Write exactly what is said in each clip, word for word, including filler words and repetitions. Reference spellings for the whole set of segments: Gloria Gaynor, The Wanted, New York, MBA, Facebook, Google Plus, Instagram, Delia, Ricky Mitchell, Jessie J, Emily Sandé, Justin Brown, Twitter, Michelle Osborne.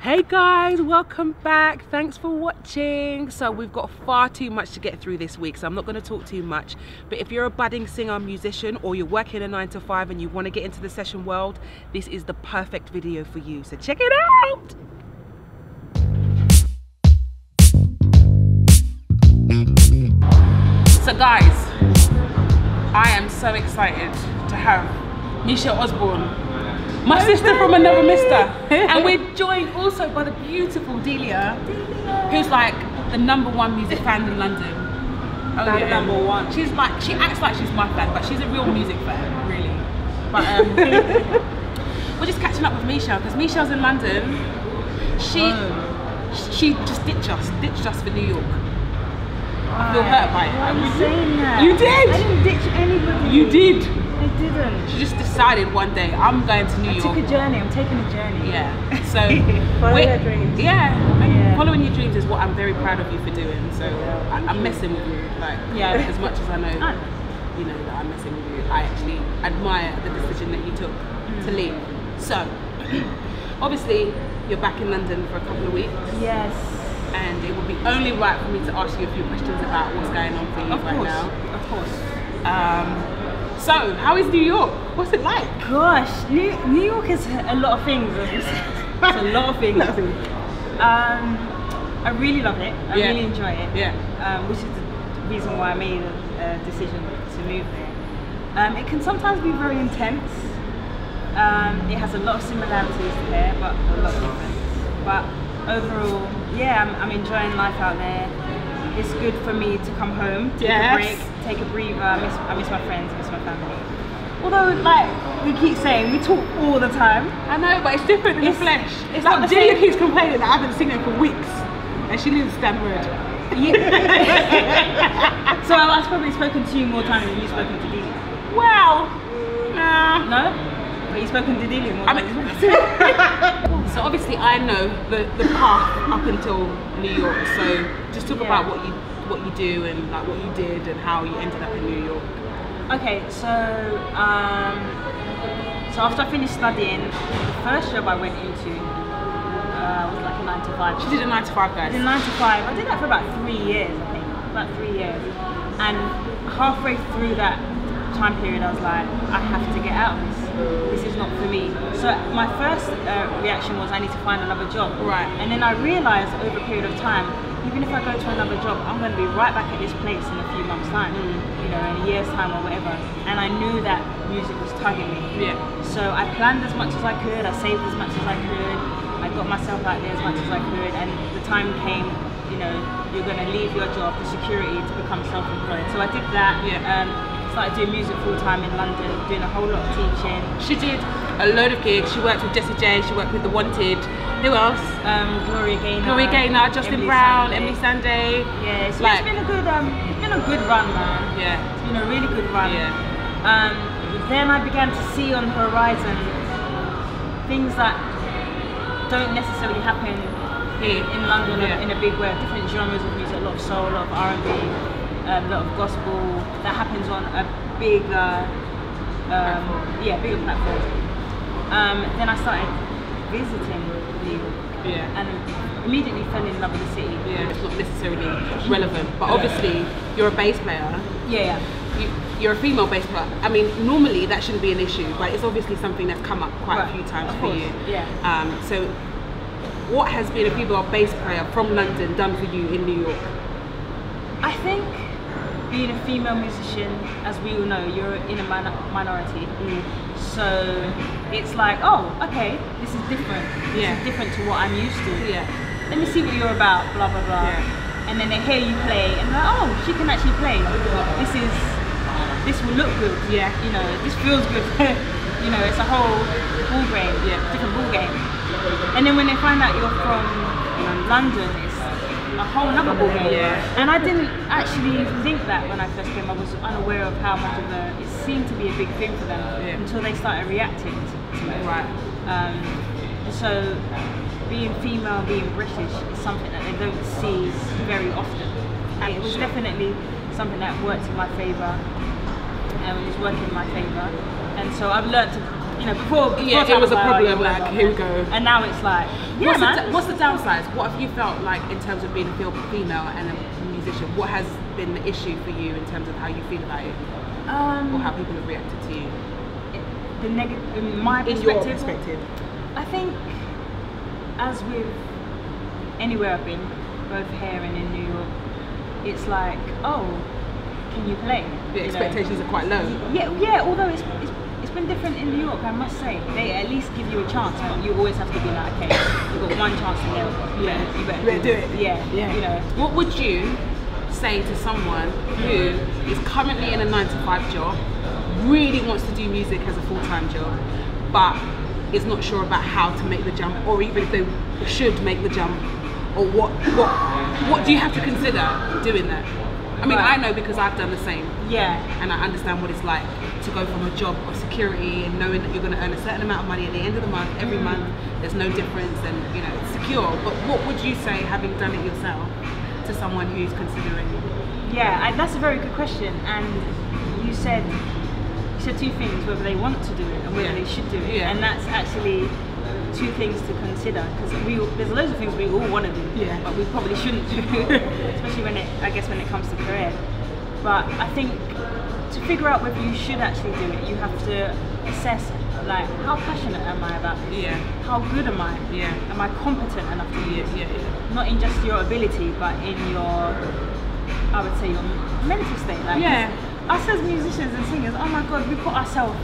Hey guys, welcome back. Thanks for watching. So we've got far too much to get through this week, so I'm not going to talk too much, but if you're a budding singer, musician, or you're working a nine to five and you want to get into the session world, this is the perfect video for you, so check it out. So guys, I am so excited to have Michelle Osborne, my sister from another mister. And we're joined also by the beautiful Delia, Delia. who's like the number one music fan in London. Oh, that yeah. Number one. She's like, she acts like she's my fan, but she's a real music fan, really. But um, we're just catching up with Michelle, because Michelle's in London. She, oh. she just ditched us, ditched us for New York. I feel hurt by it. I was saying that. You did! I didn't ditch anybody. You did. I didn't. She just decided one day, I'm going to New I York. I took a journey, I'm taking a journey. Yeah. So follow your dreams. Yeah, yeah. Following your dreams is what I'm very proud of you for doing. So yeah. I, I'm messing with you. Like, yeah, as much as I know you know that I'm messing with you, I actually admire the decision that you took mm. to leave. So obviously you're back in London for a couple of weeks. Yes. And it would be only right for me to ask you a few questions about what's going on for you of right course. now. Of course. Um So, how is New York? What's it like? Gosh, New, New York is a lot of things. It's a lot of things. Um, I really love it. I yeah. really enjoy it. Yeah. Um, which is the reason why I made a, a decision to move there. Um, it can sometimes be very intense. Um, it has a lot of similarities to there, but a lot of different. But overall, yeah, I'm, I'm enjoying life out there. It's good for me to come home, take yes. a break. Take a breather. I miss, I miss my friends, I miss my family. Although, like we keep saying, we talk all the time. I know, but it's different in it's, the flesh. It's like Delia keeps complaining that I haven't seen her for weeks, and she lives in Stanford. Yeah. So I've probably spoken to you more times than you've spoken to Delia. Well, nah. No, but you've spoken to Delia more times. Mean, so obviously, I know the the path up until New York. So just talk yeah. about what you. what you do and like what you did and how you ended up in New York. Okay, so um, so after I finished studying, the first job I went into uh, was like a nine to five. She did a nine to five, guys. I did a nine to five. I did that for about three years, I think. About three years. And halfway through that time period, I was like, I have to get out of this. This is not for me. So my first uh, reaction was, I need to find another job. Right. And then I realised over a period of time, even if I go to another job, I'm going to be right back at this place in a few months' time, mm. you know, in a year's time or whatever. And I knew that music was tugging me. Yeah. So I planned as much as I could, I saved as much as I could, I got myself out there as much as I could, and the time came, you know, you're going to leave your job for security to become self-employed. So I did that. Yeah. Um, started doing music full-time in London, doing a whole lot of teaching. She did a load of gigs. She worked with Jessie J, she worked with The Wanted. Who else? Um, Gloria Gaynor. Gloria Gaynor, Justin Brown, Emily Sandé. Yeah, it's, like, it's been a good, um, it's been a good run, man. Yeah, it's been a really good run. Yeah. Um, then I began to see on the horizon things that don't necessarily happen here in London yeah. in a big way. Different genres of music, a lot of soul, a lot of R and B, a lot of gospel. That happens on a bigger, um, yeah, bigger platform. Um, then I started visiting. Yeah. And immediately fell in love with the city. Yeah, it's not necessarily relevant, but obviously you're a bass player. Yeah, yeah. You, you're a female bass player. I mean, normally that shouldn't be an issue, but it's obviously something that's come up quite right. a few times of for course. you. Yeah. Um, so, what has being a female bass player from London done for you in New York? I think being a female musician, as we all know, you're in a minor minority. Mm. So it's like, oh, okay, this is different. This yeah. is different to what I'm used to. Yeah. Let me see what you're about, blah, blah, blah. Yeah. And then they hear you play and they're like, oh, she can actually play. This is, this will look good. Yeah. You know, this feels good. You know, it's a whole ball game, yeah. different ball game. And then when they find out you're from London, it's a whole other ball game. Yeah. And I didn't actually think that when I first came. I was unaware of how much of a, it seemed to be a big thing for them yeah. until they started reacting to it. Right. Um, so being female, being British is something that they don't see very often. And it was definitely something that worked in my favour and was working in my favour. And so I've learned to you know, before, before yeah, it was a problem, like, here we go. And now it's like, yeah, what's, man. The, what's the downsides? What have you felt like in terms of being a female and a musician? What has been the issue for you in terms of how you feel about it? Um, or how people have reacted to you? The negative, in my in perspective, your perspective? I think, as with anywhere I've been, both here and in New York, it's like, oh, can you play? The you expectations know? Are quite low. Yeah, yeah. Although it's, it's it's been different in New York, I must say. They at least give you a chance, but you always have to be like, okay, you've got one chance to go. Yeah, you better, you better do it. Yeah, yeah. You know, what would you say to someone who is currently in a nine to five job, really wants to do music as a full time job, but is not sure about how to make the jump, or even if they should make the jump, or what what what do you have to consider doing that? I mean, right. I know because I've done the same. Yeah. And I understand what it's like to go from a job of security and knowing that you're going to earn a certain amount of money at the end of the month, every mm. month, there's no difference, and you know, it's secure. But what would you say, having done it yourself, to someone who's considering? Yeah, I, that's a very good question. And you said you said two things: whether they want to do it and whether yeah. they should do it. Yeah. And that's actually two things to consider, because we there's loads of things we all want to do, yeah. but we probably shouldn't do, especially when it I guess when it comes to career. But I think to figure out whether you should actually do it, you have to assess, like, how passionate am I about this? Yeah. How good am I? Yeah. Am I competent enough to do yeah, it? Yeah, yeah. Not in just your ability, but in your, I would say, your mental state. Like, yeah. Us as musicians and singers, oh my God, we put ourselves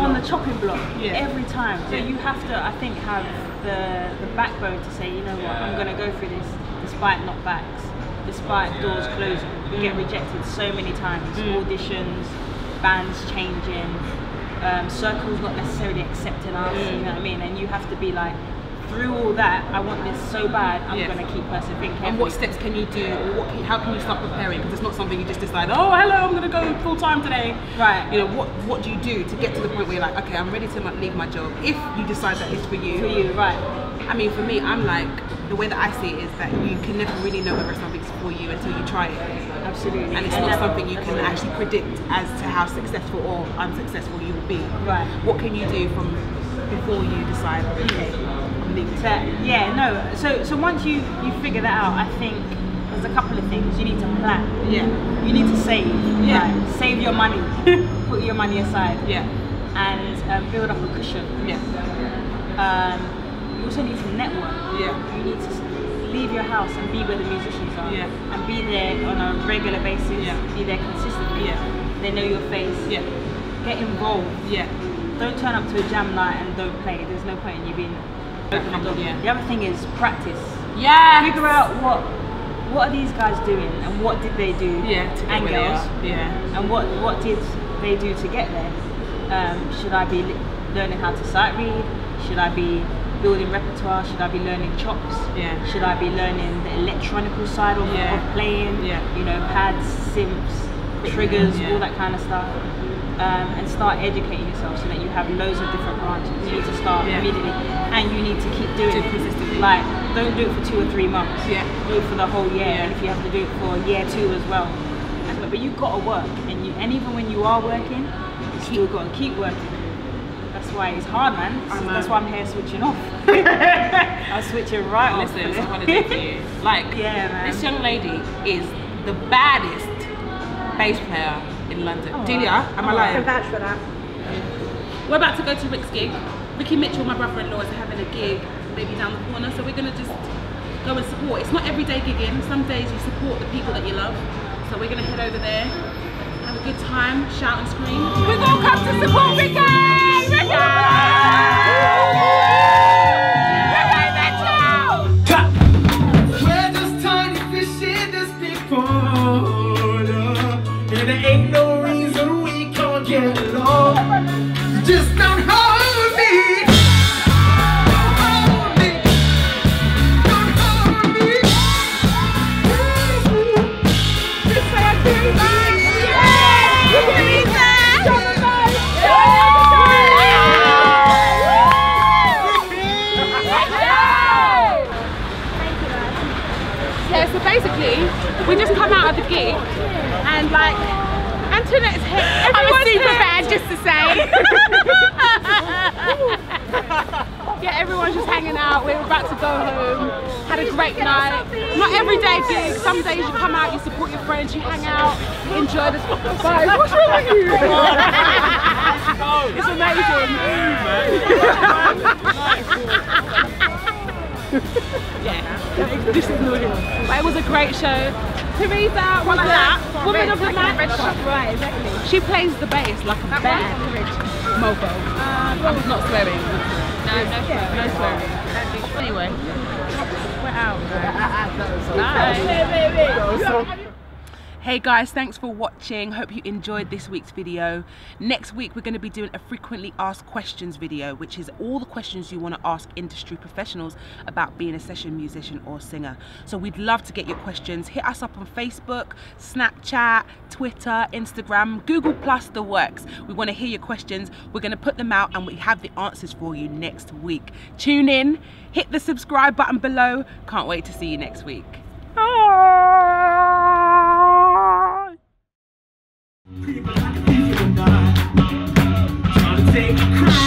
on the chopping block yeah. every time. So yeah. you have to, I think, have the, the backbone to say, you know what, I'm going to go through this despite knockbacks, despite doors closing. We mm. get rejected so many times, mm. auditions, bands changing, um, circles not necessarily accepting us, mm. you know what I mean? And you have to be like, through all that, I want this so bad, I'm yes. going to keep persevering. And what steps can you do, or what, how can you start preparing? Because it's not something you just decide, oh, hello, I'm going to go full time today. Right. You know, what What do you do to get to the point where you're like, okay, I'm ready to leave my job, if you decide that it's for you? For you, right. I mean, for me, I'm like, the way that I see it is that you can never really know whether something's for you until you try it. Absolutely. And it's and not never, something you can actually predict as to how successful or unsuccessful you will be. Right. What can you do from before you decide, okay, So, yeah, no. So, so once you you figure that out, I think there's a couple of things you need to plan. Yeah. You need to save. Yeah. Like, save your money. Put your money aside. Yeah. And um, build up a cushion. Yeah. Um, you also need to network. Yeah. You need to leave your house and be where the musicians are. Yeah. And be there on a regular basis. Yeah. Be there consistently. Yeah. They know your face. Yeah. Get involved. Yeah. Don't turn up to a jam night and don't play. There's no point in you being. Yeah. The other thing is practice. Yeah. Figure out what what are these guys doing, and what did they do? Yeah. To and girls. Yeah. And what what did they do to get there? Um, should I be learning how to sight read? Should I be building repertoire? Should I be learning chops? Yeah. Should I be learning the electronic side of, yeah. of playing? Yeah. You know, pads, synths, triggers, yeah. all that kind of stuff. Um, and start educating yourself so that you have loads of different branches. You need to start yeah. immediately, and you need to keep doing it consistently. Like, don't do it for two or three months. Yeah. Do it for the whole year, yeah. and if you have to do it for year two as well. But you've got to work, and you, and even when you are working, you still got to keep working. That's why it's hard, man. So that's why I'm here switching off. I'm switching right off. Listen, it's holiday for you. Like, yeah, man. This young lady is the baddest bass player in London. Oh, Delia, right. am oh, I lying? I can vouch for that. We're about to go to Rick's gig. Ricky Mitchell, my brother-in-law, is having a gig maybe down the corner, so we're going to just go and support. It's not everyday gigging. Some days you support the people that you love, so we're going to head over there, have a good time, shout and scream. We're going to come to support Ricky! Ricky! Ricky Mitchell! Cut. We're just tiny fish in this big pond. There ain't no reason we can't get along. Just don't hold me. Don't hold me. Don't hold me. Just say I can't lie. Yeah, so basically, we just come out of the gig. And like, and wanted it. I'm a super fan, just to say. Yeah, everyone's just hanging out. We were about to go home. Had a great night. Not every day gig. Some days you come out, you support your friends, you hang out, you enjoy this. Guys, what's wrong with you? It's amazing. Yeah, this is annoying. But it was a great show. Teresa, woman, that, woman of the night. Right, exactly. She plays the bass like a bad mofo. Um, I'm not swearing. No, no swearing. No swearing. Anyway, we're out. Bye. Hey guys, thanks for watching. Hope you enjoyed this week's video. Next week we're going to be doing a frequently asked questions video, which is all the questions you want to ask industry professionals about being a session musician or singer. So we'd love to get your questions. Hit us up on Facebook, Snapchat, Twitter, Instagram, Google Plus, the works. We want to hear your questions. We're going to put them out and we have the answers for you next week. Tune in, hit the subscribe button below. Can't wait to see you next week. Pretty much like a thief in the night, trying to take a crime.